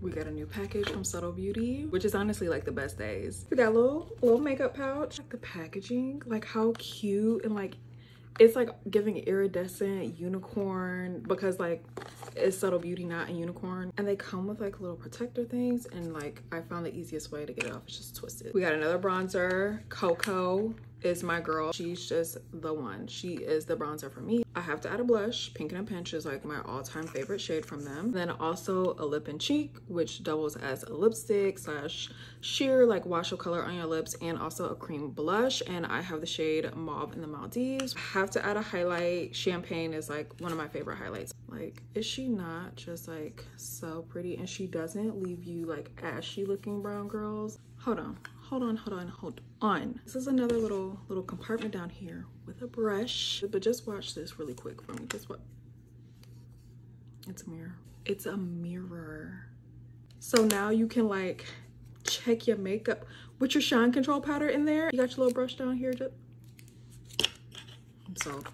We got a new package from Subtle Beauty, which is honestly like the best days. We got a little makeup pouch. Like the packaging, like how cute, and like it's like giving iridescent unicorn, because like it's Subtle Beauty, not a unicorn. And they come with like little protector things, and like I found the easiest way to get it off is just twist it. We got another bronzer. Coco is my girl. She's just the one. She is the bronzer for me. I have to add a blush. Pink and a Pinch is like my all-time favorite shade from them. Then also a lip and cheek, which doubles as a lipstick slash sheer like wash of color on your lips, and also a cream blush. And I have the shade Mauve in the Maldives. I have to add a highlight. Champagne is like one of my favorite highlights. Like, is she not just like so pretty? And she doesn't leave you like ashy looking brown, girls. Hold on. This is another little compartment down here with a brush. But just watch this really quick for me. Guess what? It's a mirror. It's a mirror. So now you can like check your makeup with your shine control powder in there. You got your little brush down here. I'm sold.